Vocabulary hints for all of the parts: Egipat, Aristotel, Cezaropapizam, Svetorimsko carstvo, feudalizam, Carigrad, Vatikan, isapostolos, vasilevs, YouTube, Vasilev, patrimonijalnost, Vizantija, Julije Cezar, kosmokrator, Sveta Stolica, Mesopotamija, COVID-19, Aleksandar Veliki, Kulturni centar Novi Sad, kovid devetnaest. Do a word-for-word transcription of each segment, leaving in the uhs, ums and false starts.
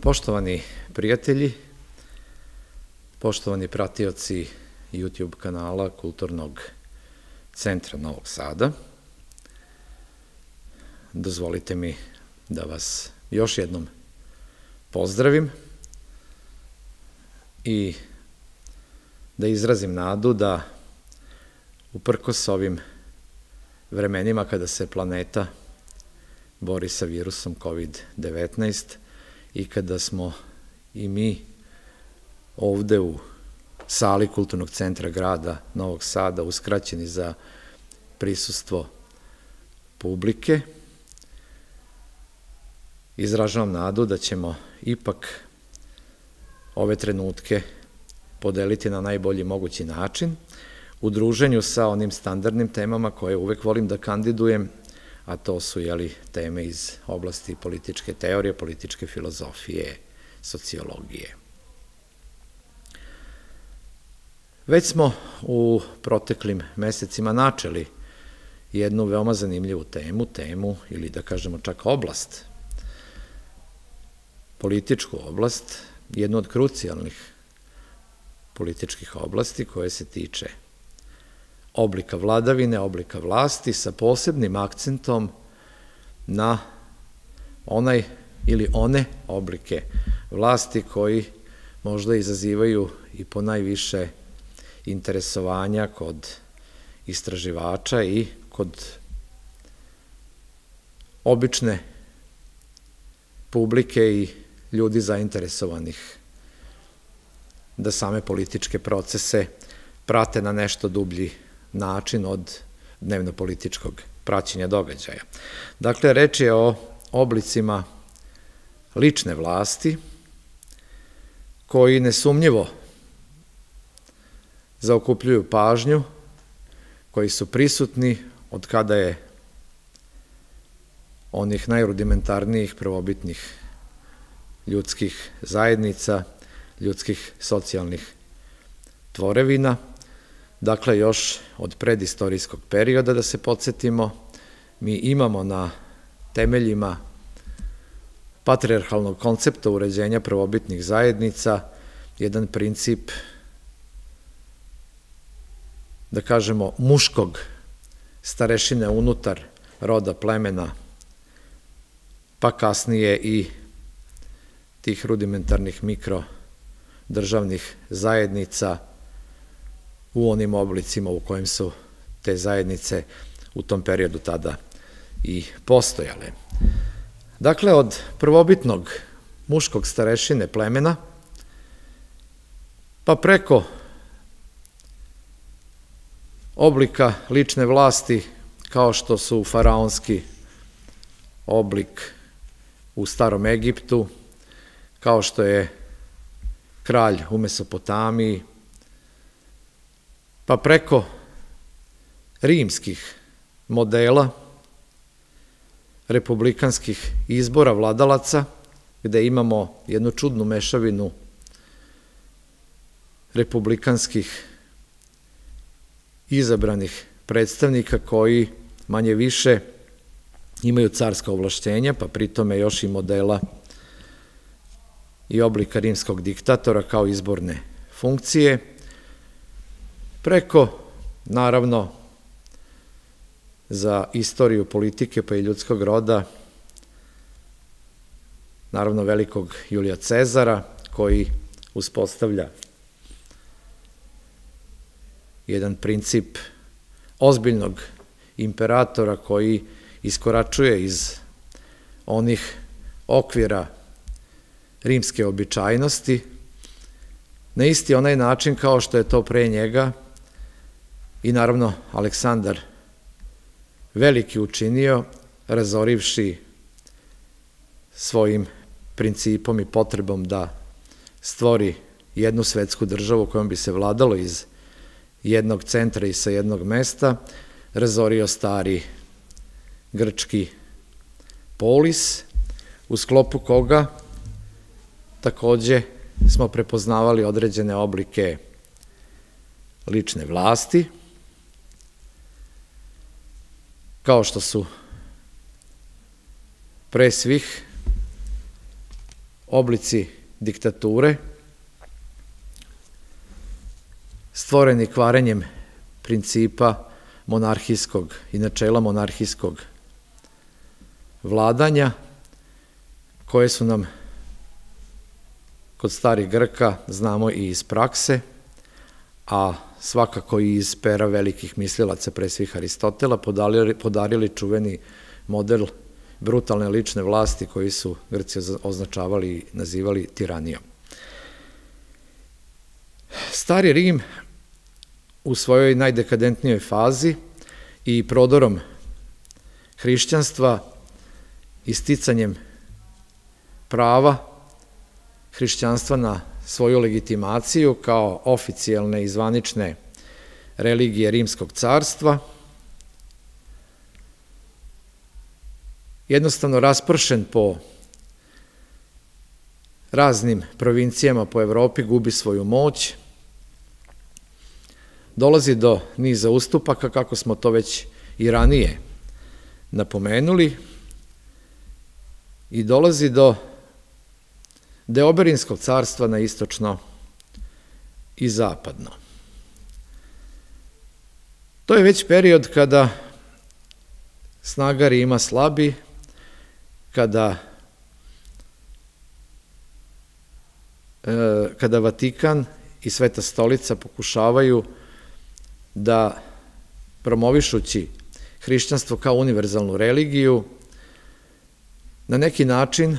Poštovani prijatelji, poštovani pratioci YouTube kanala Kulturnog centra Novog Sada, dozvolite mi da vas još jednom pozdravim i da izrazim nadu da uprkos ovim vremenima kada se planeta bori sa virusom kovid devetnaest i kada smo i mi ovde u sali Kulturnog centra grada Novog Sada uskraćeni za prisustvo publike, izražavam nadu da ćemo ipak ove trenutke podeliti na najbolji mogući način u druženju sa onim standardnim temama koje uvek volim da kandidujem, a to su jeli, teme iz oblasti političke teorije, političke filozofije, sociologije. Već smo u proteklim mesecima načeli jednu veoma zanimljivu temu, temu ili da kažemo čak oblast, političku oblast, jednu od krucijalnih političkih oblasti koje se tiče oblika vladavine, oblika vlasti sa posebnim akcentom na onaj ili one oblike vlasti koji možda izazivaju i po najviše interesovanja kod istraživača i kod obične publike i ljudi zainteresovanih da same političke procese prate na nešto dublji način od dnevno-političkog praćenja događaja. Dakle, reč je o oblicima lične vlasti koji nesumnjivo zaokupljuju pažnju, koji su prisutni od kada je onih najrudimentarnijih prvobitnih ljudskih zajednica, ljudskih socijalnih tvorevina, dakle, još od predistorijskog perioda, da se podsjetimo, mi imamo na temeljima patrijarhalnog koncepta uređenja prvobitnih zajednica jedan princip, da kažemo, muškog starešine unutar roda plemena, pa kasnije i tih rudimentarnih mikrodržavnih zajednica u onim oblicima u kojim su te zajednice u tom periodu tada i postojale. Dakle, od prvobitnog muškog starešine plemena, pa preko oblika lične vlasti, kao što su faraonski oblik u Starom Egiptu, kao što je kralj u Mesopotamiji, pa preko rimskih modela, republikanskih izbora vladalaca, gde imamo jednu čudnu mešavinu republikanskih izabranih predstavnika koji manje više imaju carska ovlašćenja, pa pritome još i modela i oblika rimskog diktatora kao izborne funkcije, preko, naravno, za istoriju politike pa i ljudskog roda, naravno velikog Julija Cezara, koji uspostavlja jedan princip ozbiljnog imperatora koji iskoračuje iz onih okvira rimske običajnosti, na isti onaj način kao što je to pre njega i naravno Aleksandar Veliki učinio, razorivši svojim principom i potrebom da stvori jednu svetsku državu kojom bi se vladalo iz jednog centra i sa jednog mesta, razorio stari grčki polis, u sklopu koga takođe smo prepoznavali određene oblike lične vlasti, kao što su pre svih oblici diktature, stvoreni kvarenjem principa monarhijskog i načela monarhijskog vladanja, koje su nam kod starih Grka znamo i iz prakse, a svakako i iz pera velikih mislilaca, pre svih Aristotela, podarili čuveni model brutalne lične vlasti koji su Grci označavali i nazivali tiranijom. Stari Rim u svojoj najdekadentnijoj fazi i prodorom hrišćanstva i sticanjem prava hrišćanstva na svoju legitimaciju kao oficijalne i zvanične religije Rimskog carstva, jednostavno raspršen po raznim provincijama po Evropi, gubi svoju moć, dolazi do niza ustupaka, kako smo to već i ranije napomenuli, i dolazi do Deoberinskog carstva na istočno i zapadno. To je već period kada snaga Rima slabi, kada kada Vatikan i Sveta Stolica pokušavaju da, promovišući hrišćanstvo kao univerzalnu religiju, na neki način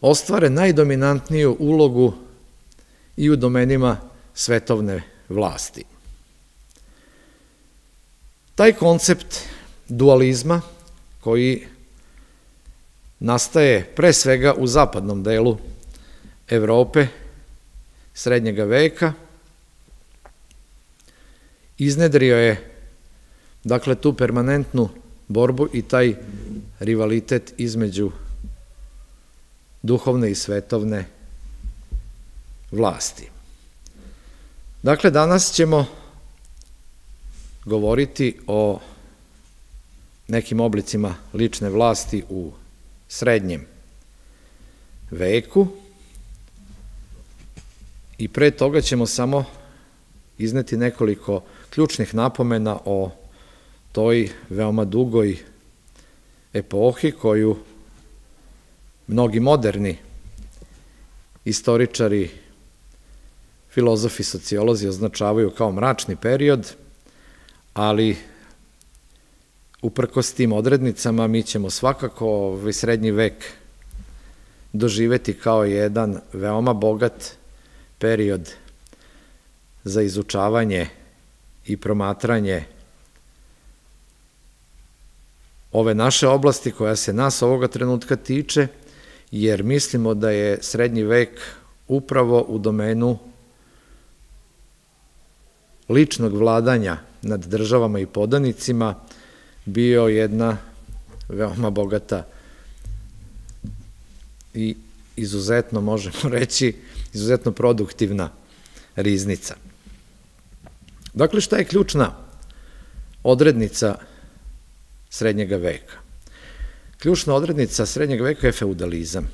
ostvare najdominantniju ulogu i u domenima svetovne vlasti. Taj koncept dualizma, koji nastaje pre svega u zapadnom delu Evrope srednjega veka, iznedrio je, dakle, tu permanentnu borbu i taj rivalitet između duhovne i svetovne vlasti. Dakle, danas ćemo govoriti o nekim oblicima lične vlasti u srednjem veku i pre toga ćemo samo izneti nekoliko ključnih napomena o toj veoma dugoj epohi koju mnogi moderni istoričari, filozofi, sociolozi označavaju kao mračni period, ali uprkos tim odrednicama mi ćemo svakako ovaj srednji vek doživeti kao jedan veoma bogat period za izučavanje i promatranje ove naše oblasti koja se nas ovoga trenutka tiče, jer mislimo da je srednji vek upravo u domenu ličnog vladanja nad državama i podanicima bio jedna veoma bogata i izuzetno, možemo reći, izuzetno produktivna riznica. Dakle, šta je ključna odrednica srednjega veka? Ključna odrednica srednjeg veka je feudalizam.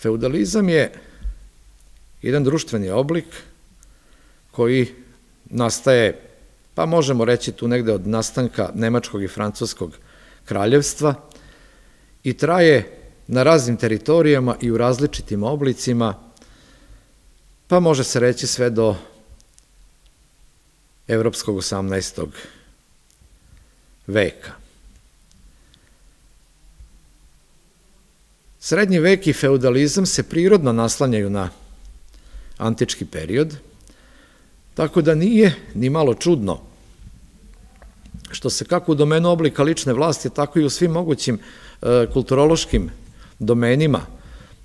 Feudalizam je jedan društveni oblik koji nastaje, pa možemo reći tu negde od nastanka nemačkog i francuskog kraljevstva i traje na raznim teritorijama i u različitim oblicima, pa može se reći sve do evropskog osamnaestog veka. Srednji vek i feudalizam se prirodno naslanjaju na antički period, tako da nije ni malo čudno što se kako u domenu oblika lične vlasti, tako i u svim mogućim kulturološkim domenima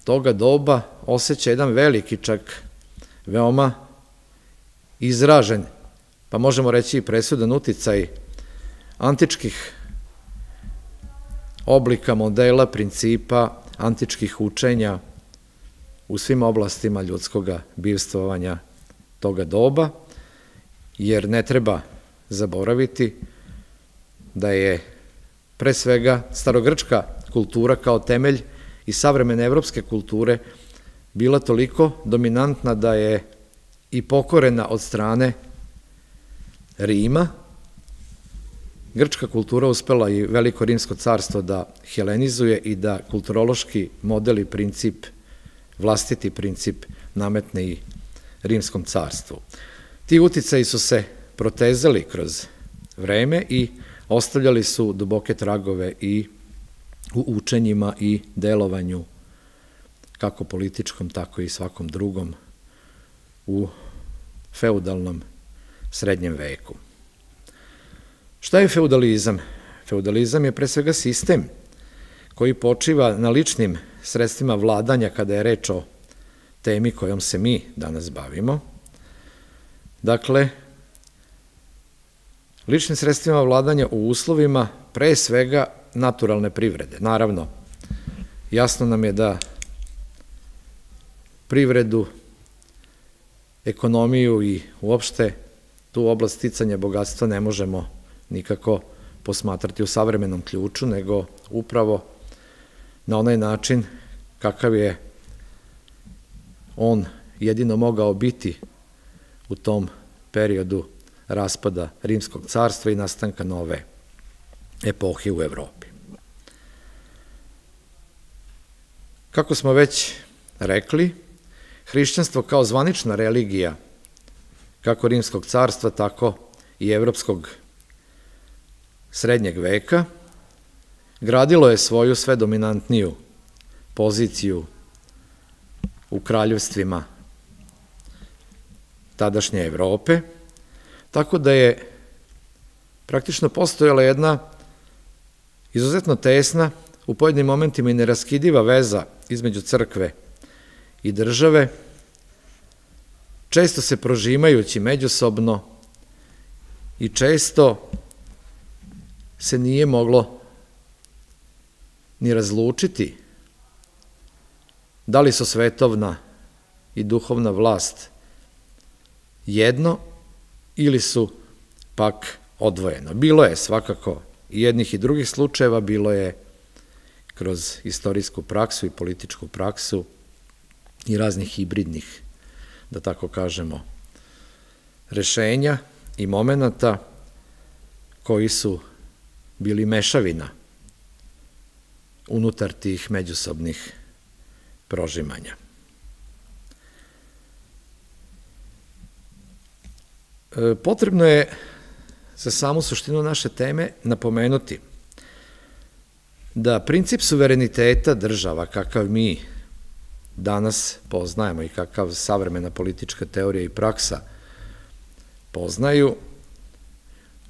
toga doba osjeća jedan veliki, čak veoma izražen, pa možemo reći i presudan uticaj antičkih oblika, modela, principa, antičkih učenja u svim oblastima ljudskog bivstvovanja toga doba, jer ne treba zaboraviti da je pre svega starogrčka kultura kao temelj i savremene evropske kulture bila toliko dominantna da je i pokorena od strane Rima. Grčka kultura uspela i Veliko rimsko carstvo da helenizuje i da kulturološki model i princip, vlastiti princip, nametne i rimskom carstvu. Ti uticaji su se protezali kroz vreme i ostavljali su duboke tragove i u učenjima i delovanju, kako političkom, tako i svakom drugom, u feudalnom srednjem veku. Šta je feudalizam? Feudalizam je pre svega sistem koji počiva na ličnim sredstvima vladanja kada je reč o temi kojom se mi danas bavimo. Dakle, ličnim sredstvima vladanja u uslovima pre svega naturalne privrede. Naravno, jasno nam je da privredu, ekonomiju i uopšte tu oblast sticanja bogatstva ne možemo nikako posmatrati u savremenom ključu, nego upravo na onaj način kakav je on jedino mogao biti u tom periodu raspada Rimskog carstva i nastanka nove epohe u Evropi. Kako smo već rekli, hrišćanstvo kao zvanična religija, kako Rimskog carstva, tako i evropskog srednjeg veka, gradilo je svoju sve dominantniju poziciju u kraljevstvima tadašnje Evrope, tako da je praktično postojala jedna izuzetno tesna, u pojedinim momentima i neraskidiva veza između crkve i države, često se prožimajući međusobno i često se nije moglo ni razlučiti da li su svetovna i duhovna vlast jedno ili su pak odvojeno. Bilo je svakako i jednih i drugih slučajeva, bilo je kroz istorijsku praksu i političku praksu i raznih hibridnih, da tako kažemo, rešenja i momenata koji su bili mešavina unutar tih međusobnih prožimanja. Potrebno je za samu suštinu naše teme napomenuti da princip suvereniteta država, kakav mi danas poznajemo i kakav savremena politička teorija i praksa poznaju,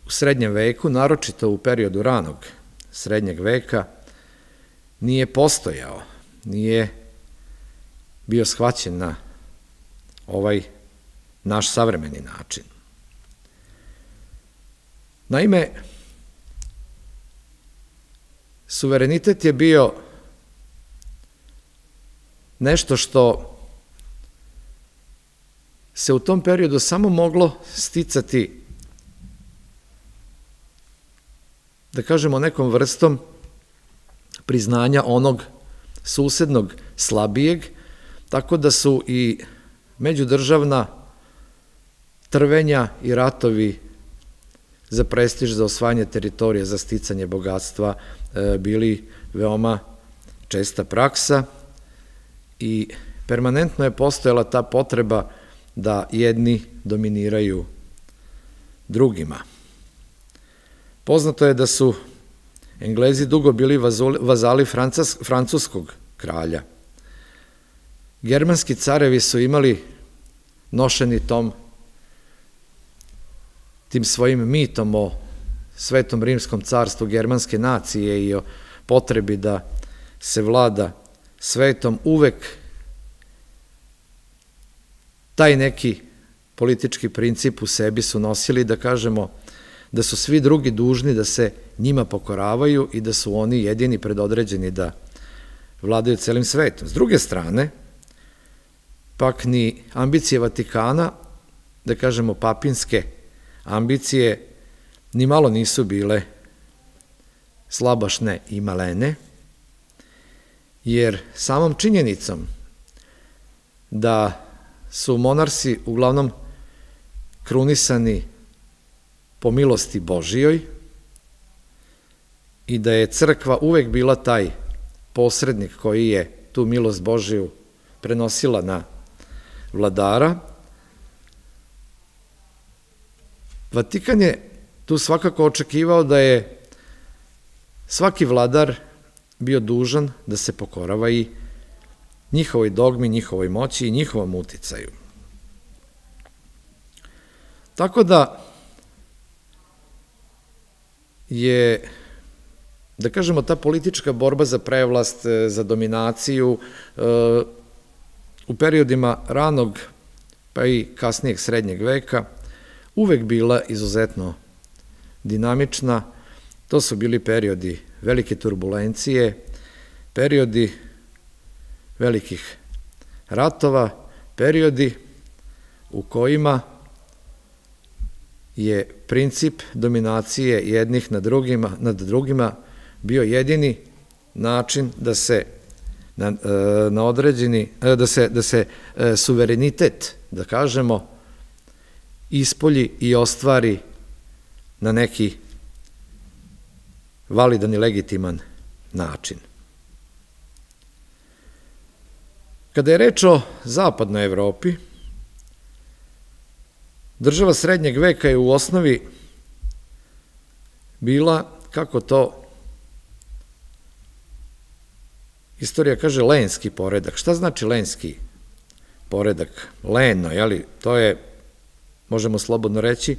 u srednjem veku, naročito u periodu ranog srednjeg veka, nije postojao, nije bio shvaćen na ovaj naš savremeni način. Naime, suverenitet je bio nešto što se u tom periodu samo moglo sticati, da kažemo, nekom vrstom priznanja onog susednog slabijeg, tako da su i međudržavna trvenja i ratovi za prestiž, za osvajanje teritorije, za sticanje bogatstva bili veoma česta praksa i permanentno je postojala ta potreba da jedni dominiraju drugima. Poznato je da su Englezi dugo bili vazali francuskog kralja. Germanski carevi su imali nošeni tom tim svojim mitom o Svetom Rimskom carstvu germanske nacije i o potrebi da se vlada svetom, uvek taj neki politički princip u sebi su nosili, da kažemo, da su svi drugi dužni da se njima pokoravaju i da su oni jedini predodređeni da vladaju celim svetom. S druge strane, pak ni ambicije Vatikana, da kažemo papinske ambicije, ni malo nisu bile slabašne i malene, jer samom činjenicom da su monarsi uglavnom krunisani po milosti Božijoj i da je crkva uvek bila taj posrednik koji je tu milost Božiju prenosila na vladara, Vatikan je tu svakako očekivao da je svaki vladar bio dužan da se pokorava i njihovoj dogmi, njihovoj moći i njihovom uticaju. Tako da je, da kažemo, ta politička borba za prevlast, za dominaciju u periodima ranog pa i kasnijeg srednjeg veka uvek bila izuzetno dinamična. To su bili periodi velike turbulencije, periodi velikih ratova, periodi u kojima je princip dominacije jednih nad drugima bio jedini način da se na određeni, da se suverenitet, da kažemo, ispolji i ostvari na neki validan i legitiman način. Kada je reč o zapadnoj Evropi, država srednjeg veka je u osnovi bila, kako to istorija kaže, lenski poredak. Šta znači lenski poredak? Leno, jeli? To je, možemo slobodno reći,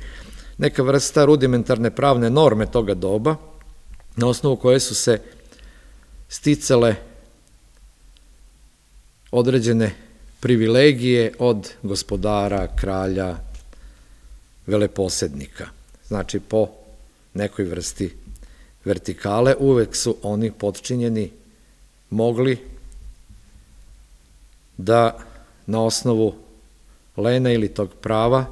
neka vrsta rudimentarne pravne norme toga doba, na osnovu koje su se sticale određene privilegije od gospodara, kralja, veleposednika. Znači, po nekoj vrsti vertikale uvek su oni potčinjeni mogli da na osnovu lena ili tog prava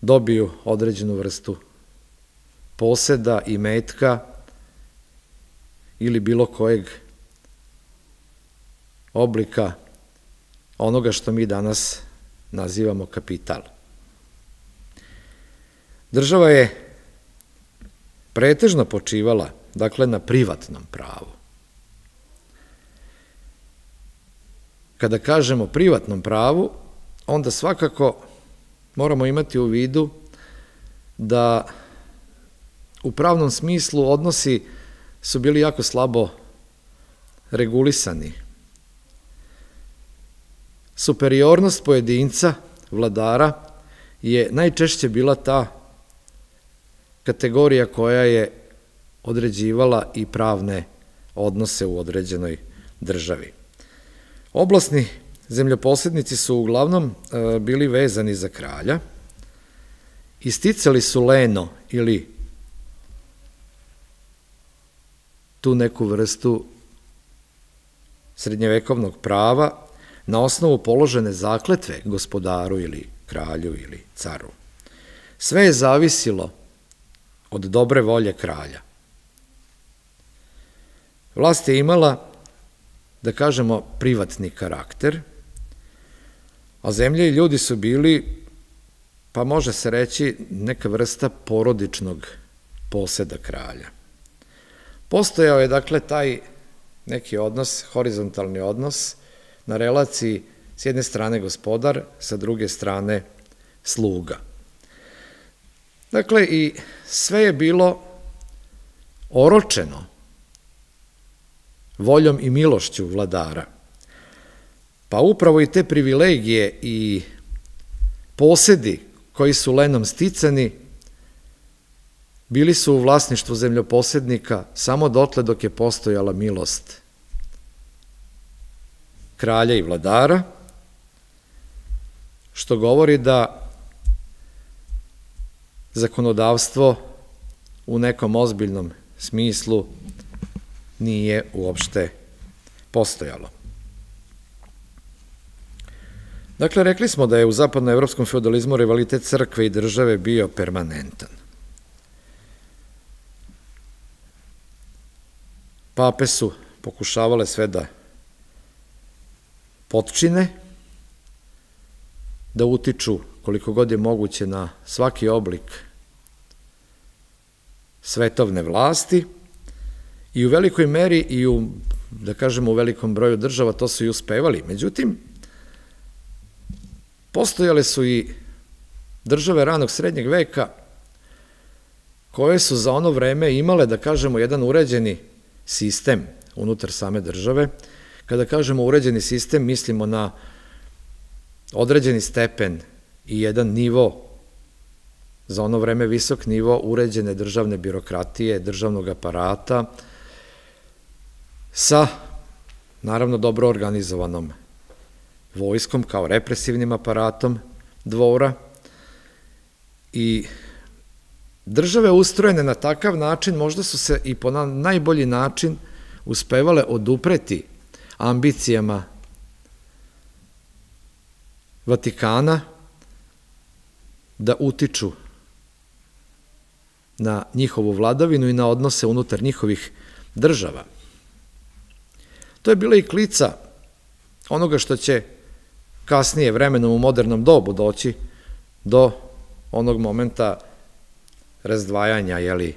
dobiju određenu vrstu poseda, imetka ili bilo kojeg oblika onoga što mi danas nazivamo kapital. Država je pretežno počivala, dakle, na privatnom pravu. Kada kažemo privatnom pravu, onda svakako moramo imati u vidu da u pravnom smislu odnosi su bili jako slabo regulisani. Superiornost pojedinca, vladara, je najčešće bila ta kategorija koja je određivala i pravne odnose u određenoj državi. Oblasni zemljoposednici su uglavnom bili vezani za kralja i sticali su leno ili tu neku vrstu srednjevekovnog prava na osnovu položene zakletve gospodaru ili kralju ili caru. Sve je zavisilo od dobre volje kralja. Vlast je imala, da kažemo, privatni karakter, a zemlje i ljudi su bili, pa može se reći, neka vrsta porodičnog poseda kralja. Postojao je, dakle, taj neki odnos, horizontalni odnos, na relaciji s jedne strane gospodar, sa druge strane sluga. Dakle, i sve je bilo oročeno voljom i milošću vladara. Pa upravo i te privilegije i posedi koji su lenom sticani bili su u vlasništvu zemljoposednika samo dotle dok je postojala milost kralja i vladara, što govori da zakonodavstvo u nekom ozbiljnom smislu nije uopšte postojalo. Dakle, rekli smo da je u zapadnoevropskom feudalizmu rivalitet crkve i države bio permanentan. Pape su pokušavale sve da potčine, da utiču koliko god je moguće na svaki oblik svetovne vlasti i u velikoj meri i u, da kažemo, u velikom broju država to su i uspevali. Međutim, postojale su i države ranog srednjeg veka koje su za ono vreme imale, da kažemo, jedan uređeni sistem unutar same države. Kada kažemo uređeni sistem, mislimo na određeni stepen i jedan nivo, za ono vreme visok nivo uređene državne birokratije, državnog aparata, sa, naravno, dobro organizovanom vojskom kao represivnim aparatom dvora, i države ustrojene na takav način možda su se i po najbolji način uspevale odupreti ambicijama Vatikana da utiču na njihovu vladavinu i na odnose unutar njihovih država. To je bila i klica onoga što će kasnije vremenom u modernom dobu doći do onog momenta razdvajanja, jeli,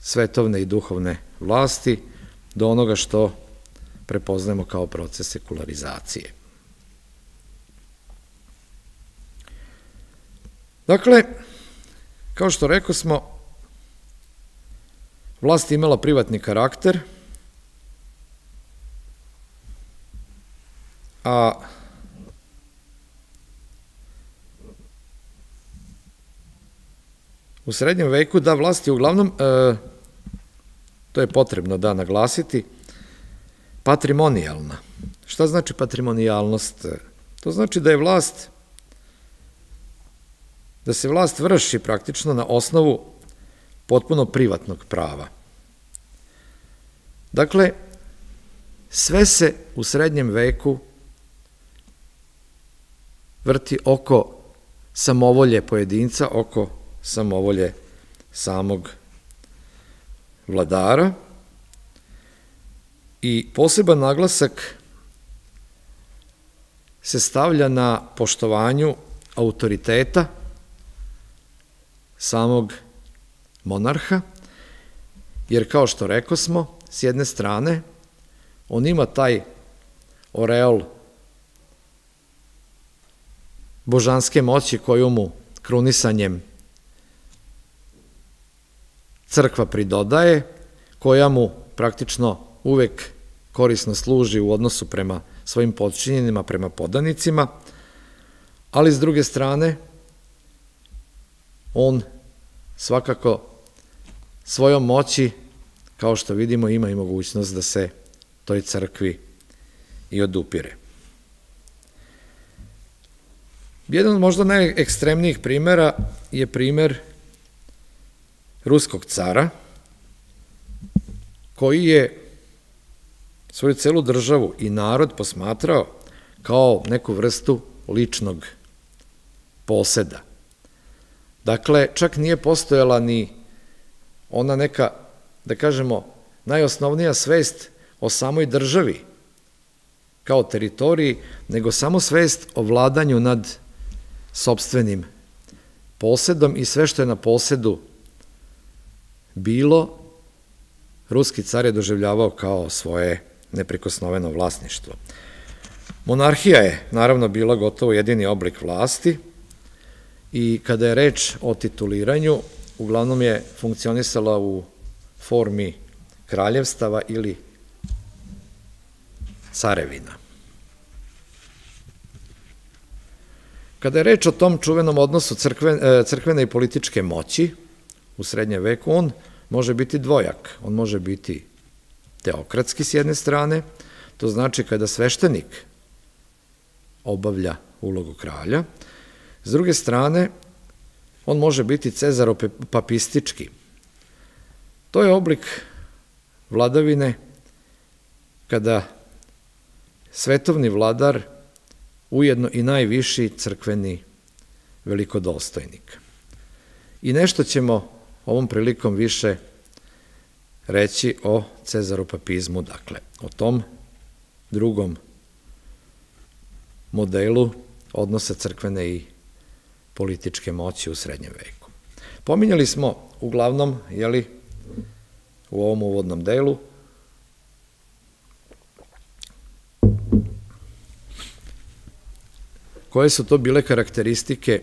svetovne i duhovne vlasti, do onoga što prepoznajemo kao proces sekularizacije. Dakle, kao što rekao smo, vlast je imala privatni karakter, a u srednjem veku, da, vlast je uglavnom, to je potrebno da naglasiti, patrimonijalna. Šta znači patrimonijalnost? To znači da je vlast, da se vlast vrši praktično na osnovu potpuno privatnog prava. Dakle, sve se u srednjem veku vrti oko samovolje pojedinca, oko samovolje samog vladara, i poseban naglasak se stavlja na poštovanju autoriteta samog monarha, jer kao što rekao smo, s jedne strane, on ima taj oreol božanske moći koju mu krunisanjem crkva pridodaje, koja mu praktično uvek korisno služi u odnosu prema svojim podčinjenima, prema podanicima, ali s druge strane, on svakako svojom moći, kao što vidimo, ima i mogućnost da se toj crkvi i odupire. Jedan od možda najekstremnijih primera je primer ruskog cara, koji je svoju celu državu i narod posmatrao kao neku vrstu ličnog poseda. Dakle, čak nije postojala ni ona neka, da kažemo, najosnovnija svest o samoj državi kao teritoriji, nego samo svest o vladanju nad sopstvenim posedom, i sve što je na posedu bilo, ruski car je doživljavao kao svoje neprikosnoveno vlasništvo. Monarhija je, naravno, bila gotovo jedini oblik vlasti, i kada je reč o tituliranju, uglavnom je funkcionisala u formi kraljevstava ili carevina. Kada je reč o tom čuvenom odnosu crkvene i političke moći u srednjem veku, on može biti dvojak. On može biti teokratski s jedne strane, to znači kada sveštenik obavlja ulogu kralja. S druge strane, on može biti cezaropapistički. To je oblik vladavine kada svetovni vladar ujedno i najviši crkveni velikodostojnik. I nešto ćemo ovom prilikom više reći o cezaropapizmu, dakle, o tom drugom modelu odnosa crkvene i političke moći u srednjem veku. Pominjali smo uglavnom, jeli, u ovom uvodnom delu, koje su to bile karakteristike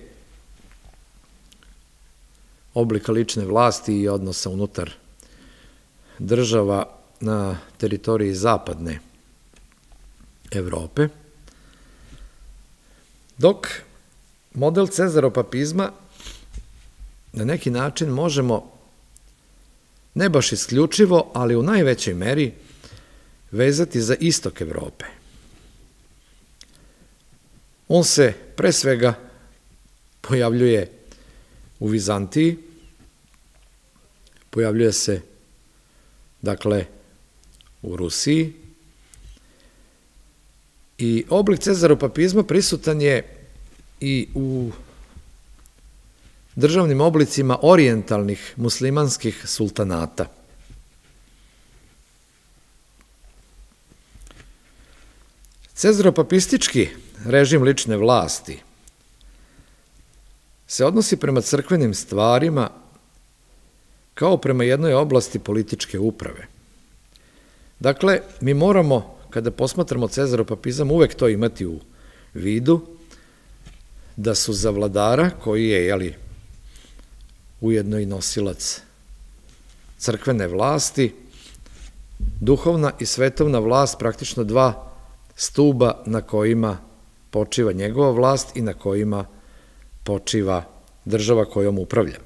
oblika lične vlasti i odnosa unutar država na teritoriji zapadne Evrope, dok model cezaropapizma na neki način možemo, ne baš isključivo, ali u najvećoj meri, vezati za istok Evrope. On se pre svega pojavljuje u Vizantiji, pojavljuje se, dakle, u Rusiji, i oblik cezaropapizma prisutan je i u državnim oblicima orijentalnih muslimanskih sultanata. Cezaropapistički režim lične vlasti se odnosi prema crkvenim stvarima kao prema jednoj oblasti političke uprave. Dakle, mi moramo, kada posmatramo cezaropapizam, uvek to imati u vidu, da su za vladara, koji je, jeli, ujedno i nosilac crkvene vlasti, duhovna i svetovna vlast praktično dva stuba na kojima počiva njegova vlast i na kojima počiva država kojom upravlja.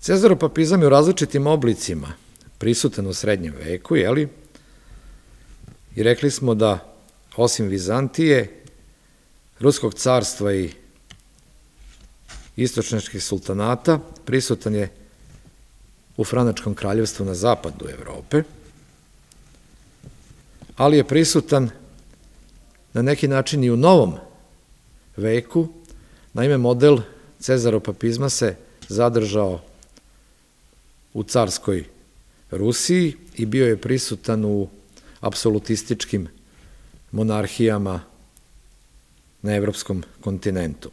Cezaropapizam je u različitim oblicima prisutan u srednjem veku, jeli? I rekli smo da, osim Vizantije, Ruskog carstva i istočnjačkih sultanata, prisutan je u Franačkom kraljevstvu na zapadu Evrope, ali je prisutan na neki način i u novom veku. Naime, model cezaropapizma se zadržao u carskoj Rusiji i bio je prisutan u apsolutističkim monarhijama na evropskom kontinentu.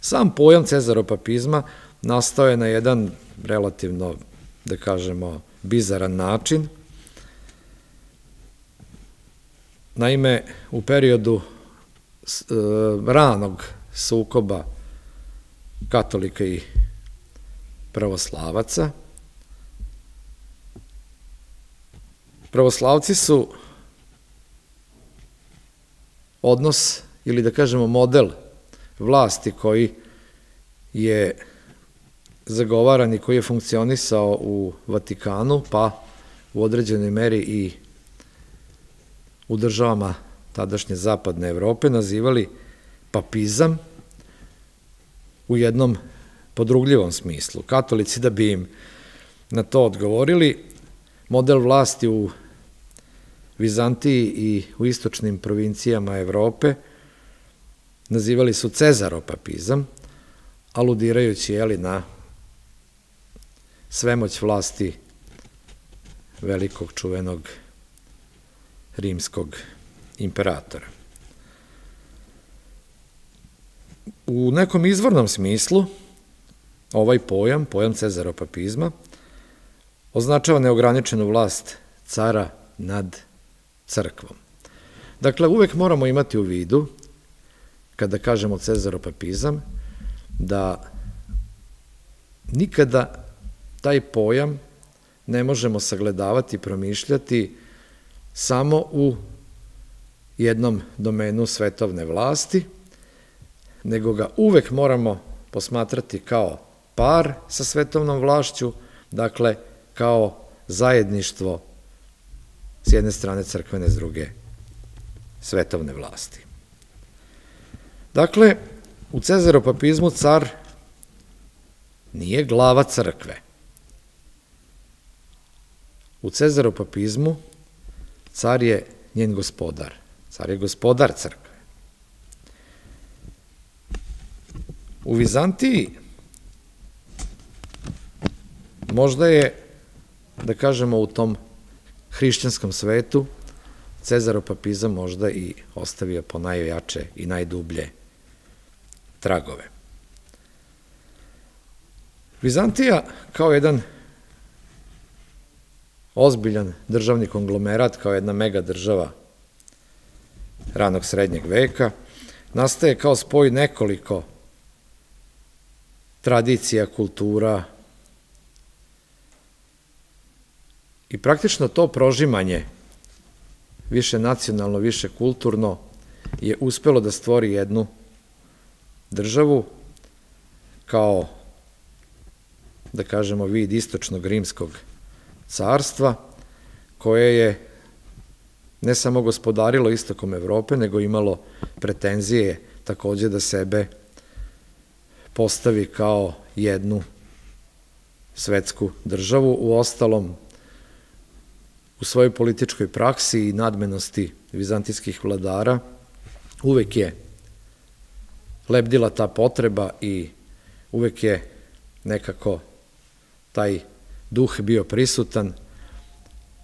Sam pojam cezaropapizma nastao je na jedan relativno, da kažemo, bizaran način. Naime, u periodu ranog sukoba katolika i pravoslavaca, pravoslavci su odnos, ili da kažemo model vlasti koji je zagovaran i koji je funkcionisao u Vatikanu, pa u određenoj meri i u državama tadašnje zapadne Evrope, nazivali papizam u jednom podrugljivom smislu. Katolici, da bi im na to odgovorili, model vlasti u Vizantiji i u istočnim provincijama Evrope nazivali su cezaropapizam, aludirajući, jeli, na svemoć vlasti velikog čuvenog rimskog imperatora. U nekom izvornom smislu ovaj pojam, pojam cezaropapizma, označava neograničenu vlast cara nad crkvom. Dakle, uvek moramo imati u vidu, kada kažemo cezaropapizam, da nikada taj pojam ne možemo sagledavati, promišljati samo u jednom domenu svetovne vlasti, nego ga uvek moramo posmatrati kao par sa svetovnom vlašću, dakle, kao zajedništvo s jedne strane crkvene, s druge svetovne vlasti. Dakle, u cezaropapizmu car nije glava crkve. U cezaropapizmu car je njen gospodar. Car je gospodar crkve. U Vizantiji Možda je, da kažemo, u tom hrišćanskom svetu Cezaropapizam možda i ostavio po najjače i najdublje tragove. Vizantija kao jedan ozbiljan državni konglomerat, kao jedna mega država ranog srednjeg veka, nastaje kao spoj nekoliko tradicija, kultura i praktično to prožimanje više nacionalno, više kulturno je uspelo da stvori jednu državu kao, da kažemo, vid istočnog rimskog carstva, koje je ne samo gospodarilo istokom Evrope, nego imalo pretenzije takođe da sebe postavi kao jednu svetsku državu. U ostalom, u svojoj političkoj praksi i nadmenosti vizantijskih vladara uvek je lebdila ta potreba i uvek je nekako taj duh bio prisutan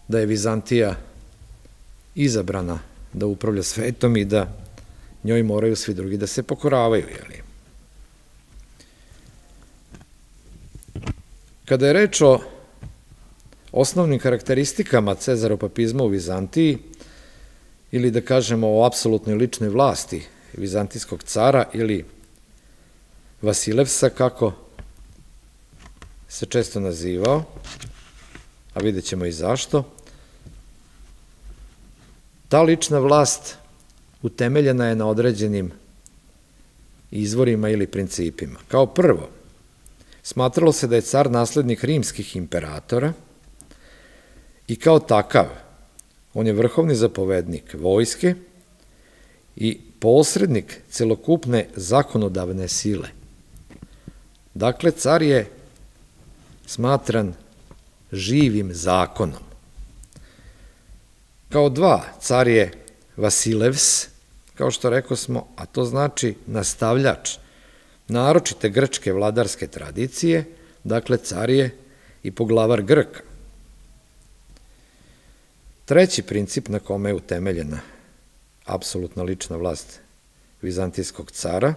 da je Vizantija izabrana da upravlja svetom i da njoj moraju svi drugi da se pokoravaju. Kada je reč o osnovnim karakteristikama Cezaropapizma u Vizantiji, ili da kažemo o apsolutnoj ličnoj vlasti vizantijskog cara ili Vasilevsa, kako se često nazivao, a vidjet ćemo i zašto, ta lična vlast utemeljena je na određenim izvorima ili principima. Kao prvo, smatralo se da je car naslednik rimskih imperatora i kao takav on je vrhovni zapovednik vojske i posrednik celokupne zakonodavne sile. Dakle, car je smatran živim zakonom. Kao dva, car je Vasilevs, kao što rekao smo, a to znači nastavljač naročite grčke vladarske tradicije, dakle car je i poglavar Grka. Treći princip na kome je utemeljena apsolutna lična vlast vizantijskog cara,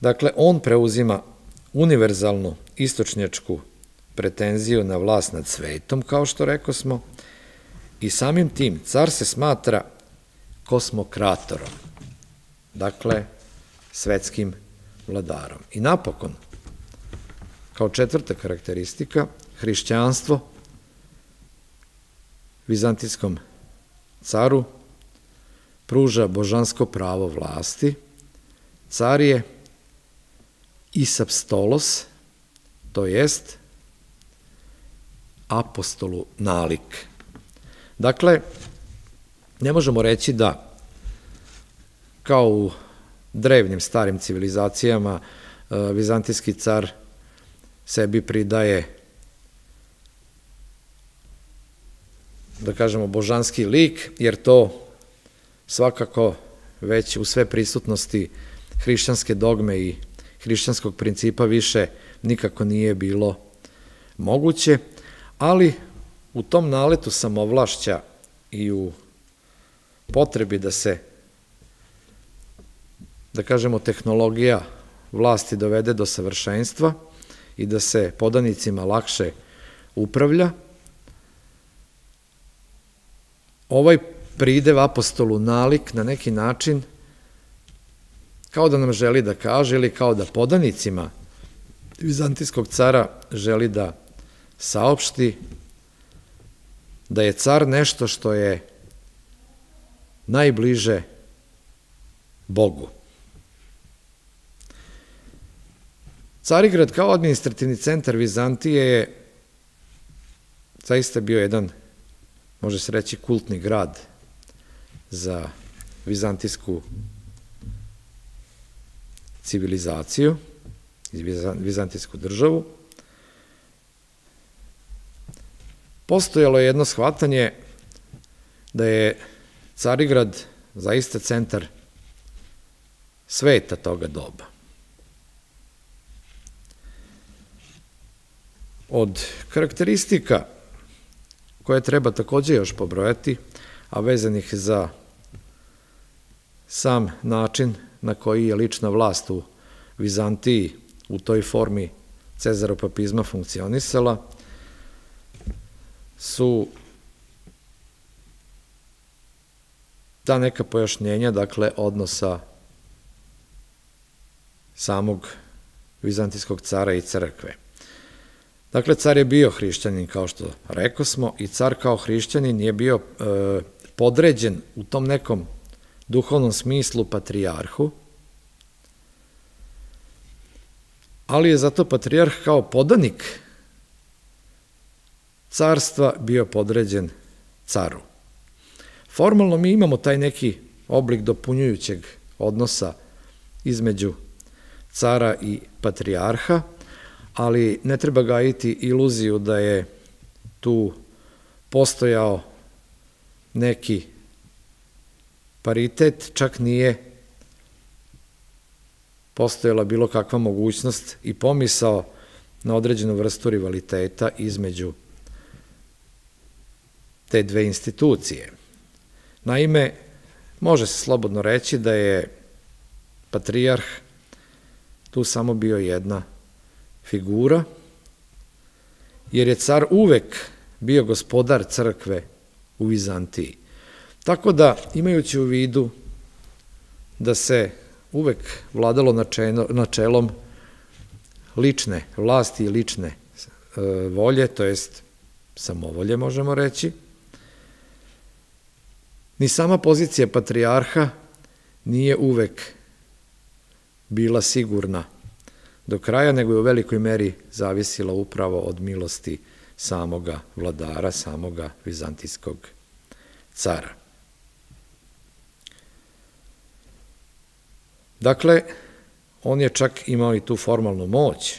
dakle on preuzima univerzalnu istočnjačku pretenziju na vlast nad svetom, kao što rekao smo, i samim tim car se smatra kosmokratorom, dakle svetskim vladarom. I napokon, kao četvrta karakteristika, hrišćanstvo vizantijskom caru pruža božansko pravo vlasti. Car je isapostolos, to jest apostolu nalik. Dakle, ne možemo reći da, kao u drevnim starim civilizacijama, vizantijski car sebi pridaje, da kažemo, božanski lik, jer to svakako već u sve prisutnosti hrišćanske dogme i hrišćanskog principa više nikako nije bilo moguće, ali u tom naletu samovlašća i u potrebi da se, da kažemo, tehnologija vlasti dovede do savršenstva i da se podanicima lakše upravlja, ovaj pridev apostolu nalik na neki način kao da nam želi da kaže, ili kao da podanicima vizantijskog cara želi da saopšti da je car nešto što je najbliže Bogu. Carigrad kao administrativni centar Vizantije je zaista bio jedan, može se reći, kultni grad za vizantijsku civilizaciju, vizantijsku državu. Postojalo je jedno shvatanje da je Carigrad zaista centar sveta toga doba. Od karakteristika koje treba takođe još pobrojati, a vezanih za sam način na koji je lična vlast u Vizantiji u toj formi cezaropapizma funkcionisala, su ta neka pojašnjenja, dakle, odnosa samog vizantijskog cara i crkve. Dakle, car je bio hrišćanin, kao što rekosmo, i car kao hrišćanin je bio podređen u tom nekom duhovnom smislu patrijarhu, ali je zato patrijarh kao podanik carstva bio podređen caru. Formalno mi imamo taj neki oblik dopunjujućeg odnosa između cara i patrijarha, ali ne treba gajiti iluziju da je tu postojao neki paritet, čak nije postojala bilo kakva mogućnost i pomisao na određenu vrstu rivaliteta između te dve institucije. Naime, može se slobodno reći da je patrijarh tu samo bio jedna figura, jer je car uvek bio gospodar crkve u Vizantiji. Tako da, imajući u vidu da se uvek vladalo načelom lične vlasti i lične volje, to jest samovolje, možemo reći, ni sama pozicija patrijarha nije uvek bila sigurna do kraja, nego je u velikoj meri zavisila upravo od milosti samoga vladara, samoga vizantijskog cara. Dakle, on je čak imao i tu formalnu moć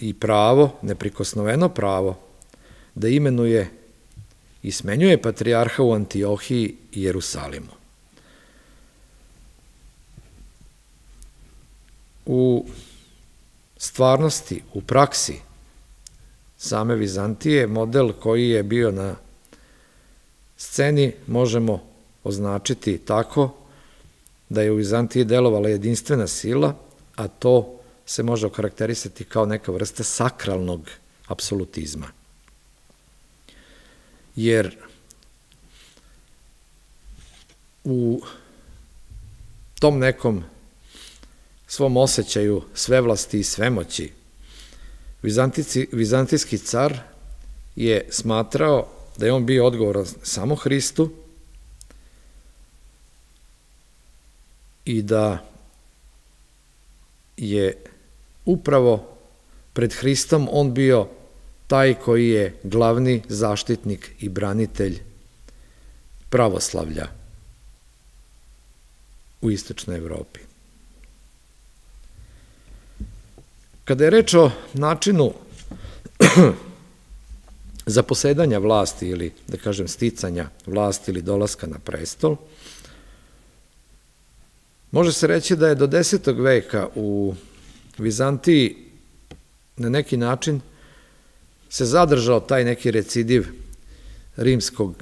i pravo, neprikosnoveno pravo, da imenuje i smenjuje patrijarha u Antiohiji i Jerusalimu. U stvarnosti, u praksi same Vizantije, model koji je bio na sceni možemo označiti tako da je u Vizantiji delovala jedinstvena sila, a to se može okarakterisati kao neka vrsta sakralnog apsolutizma. Jer u tom nekom svom osjećaju svevlasti i svemoći, vizantijski car je smatrao da je on bio odgovoran samo Hristu i da je upravo pred Hristom on bio taj koji je glavni zaštitnik i branitelj pravoslavlja u istočnoj Evropi. Kada je reč o načinu zaposedanja vlasti ili, da kažem, sticanja vlasti ili dolaska na prestol, može se reći da je do desetog veka u Vizantiji na neki način se zadržao taj neki recidiv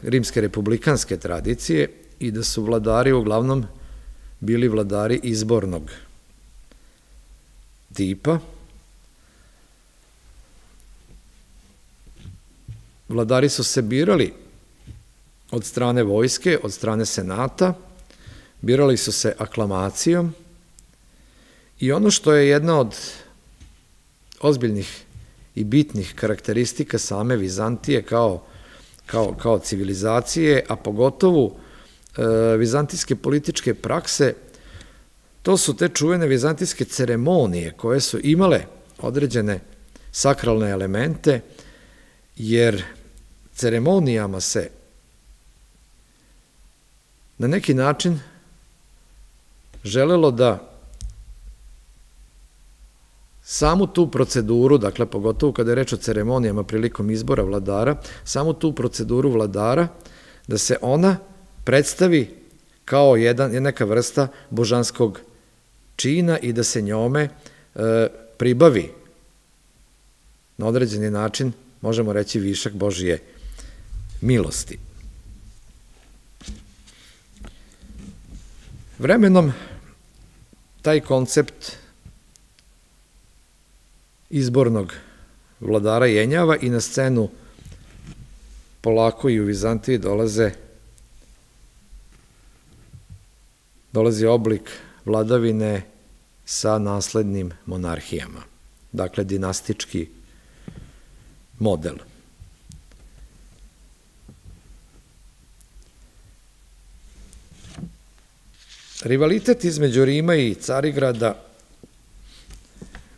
rimske republikanske tradicije i da su vladari uglavnom bili vladari izbornog tipa, vladari su se birali od strane vojske, od strane senata, birali su se aklamacijom i ono što je jedna od ozbiljnih i bitnih karakteristika same Vizantije kao, kao, kao civilizacije, a pogotovo e, vizantijske političke prakse, to su te čuvene vizantijske ceremonije koje su imale određene sakralne elemente, jer ceremonijama se na neki način želelo da samu tu proceduru, dakle pogotovo kada je reč o ceremonijama prilikom izbora vladara, samu tu proceduru vladara, da se ona predstavi kao jedan, neka vrsta božanskog čina i da se njome e, pribavi na određeni način, možemo reći, višak Božije milosti. Vremenom taj koncept izbornog vladara jenjava i na scenu polako i u Vizantiji dolaze dolazi oblik vladavine sa naslednim monarhijama, dakle dinastički model. Rivalitet između Rima i Carigrada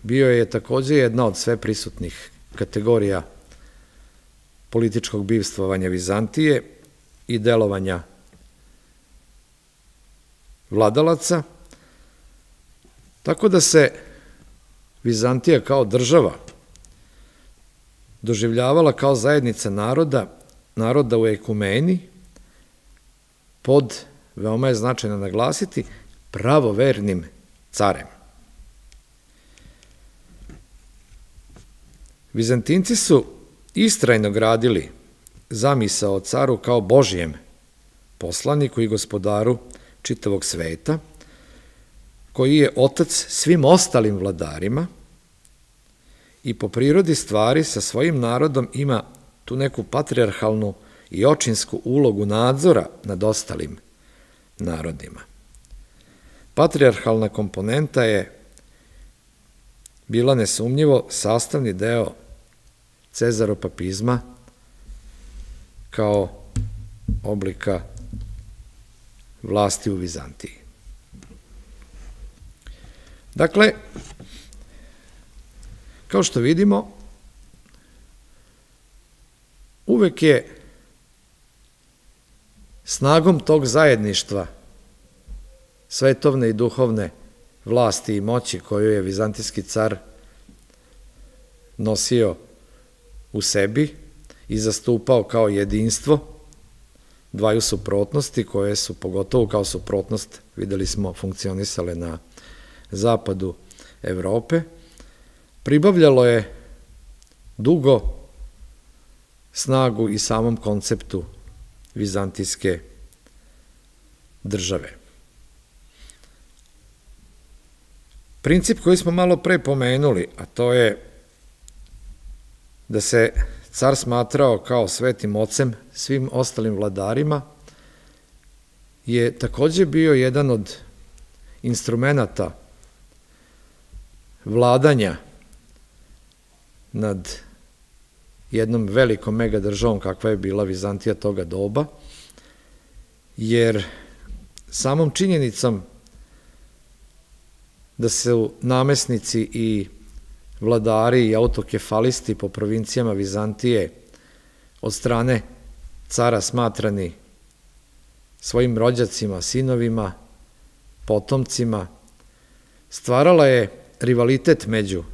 bio je takođe jedna od sve prisutnih kategorija političkog bivstvovanja Vizantije i delovanja vladalaca, tako da se Vizantija kao država doživljavala kao zajednica naroda, naroda u ekumeni, pod, veoma je značajno naglasiti, pravovernim carem. Vizantinci su istrajno gradili zamisao o caru kao Božijem poslaniku i gospodaru čitavog sveta, koji je otac svim ostalim vladarima i po prirodi stvari sa svojim narodom ima tu neku patrijarhalnu i očinsku ulogu nadzora nad ostalim narodima. Patrijarhalna komponenta je bila nesumnjivo sastavni deo cezaropapizma kao oblika vlasti u Vizantiji. Dakle, kao što vidimo, uvek je snagom tog zajedništva svetovne i duhovne vlasti i moći koju je vizantijski car nosio u sebi i zastupao kao jedinstvo dvaju suprotnosti koje su pogotovo kao suprotnost, videli smo, funkcionisale na zapadu Evrope, pribavljalo je dugo snagu i samom konceptu vizantijske države. Princip koji smo malo pre pomenuli, a to je da se car smatrao kao svetim ocem svim ostalim vladarima, je takođe bio jedan od instrumenta vladanja nad jednom velikom megadržavom kakva je bila Vizantija toga doba, jer samom činjenicom da su namesnici i vladari i autokefalisti po provincijama Vizantije od strane cara smatrani svojim rođacima, sinovima, potomcima, stvarala je rivalitet među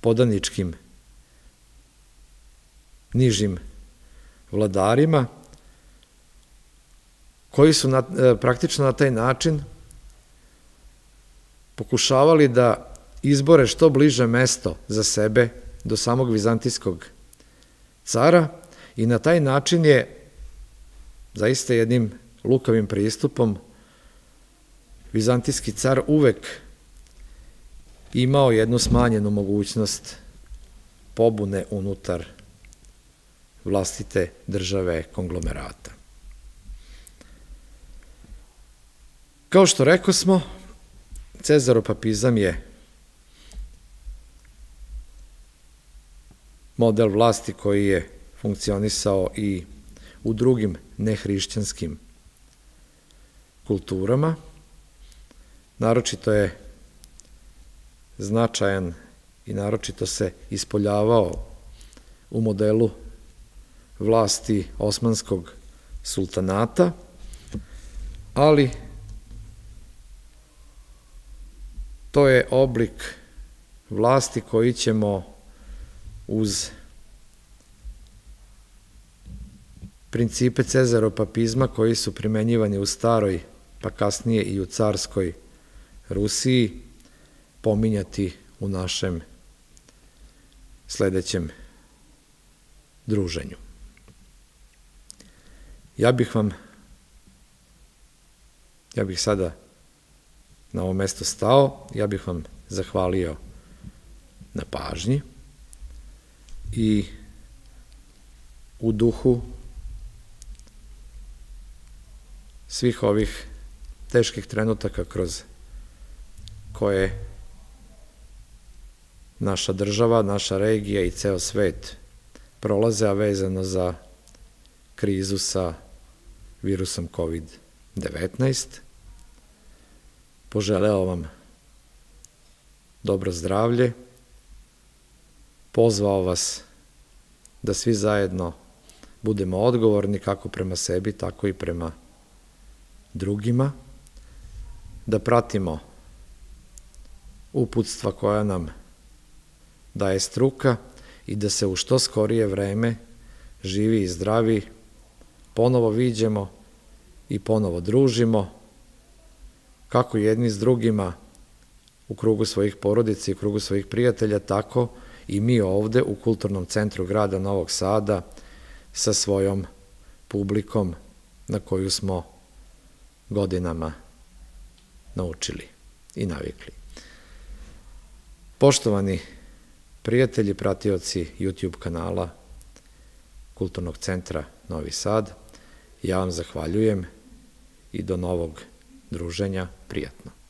podaničkim nižim vladarima, koji su praktično na taj način pokušavali da izbore što bliže mesto za sebe do samog vizantijskog cara i na taj način je zaista jednim lukavim pristupom vizantijski car uvek imao jednu smanjenu mogućnost pobune unutar vlastite države konglomerata. Kao što rekosmo, cezaropapizam je model vlasti koji je funkcionisao i u drugim nehrišćanskim kulturama. Naročito je značajan i naročito se ispoljavao u modelu vlasti Osmanskog sultanata, ali to je oblik vlasti koji ćemo uz principe cezaropapizma koji su primenjivani u staroj, pa kasnije i u carskoj Rusiji, pominjati u našem sledećem druženju. Ja bih vam, ja bih sada na ovo mesto stao, ja bih vam zahvalio na pažnji i u duhu svih ovih teških trenutaka kroz koje naša država, naša regija i ceo svet prolaze, a vezano za krizu sa virusom kovid devetnaest. Poželeo vam dobro zdravlje, pozvao vas da svi zajedno budemo odgovorni kako prema sebi, tako i prema drugima, da pratimo uputstva koja nam daje struka i da se u što skorije vreme živi i zdravi ponovo viđemo i ponovo družimo, kako jedni s drugima u krugu svojih porodica i u krugu svojih prijatelja, tako i mi ovde u Kulturnom centru grada Novog Sada sa svojom publikom na koju smo godinama naučili i navikli. Poštovani prijatelji, pratioci YouTube kanala Kulturnog centra Novi Sad, ja vam zahvaljujem i do novog druženja, prijatno.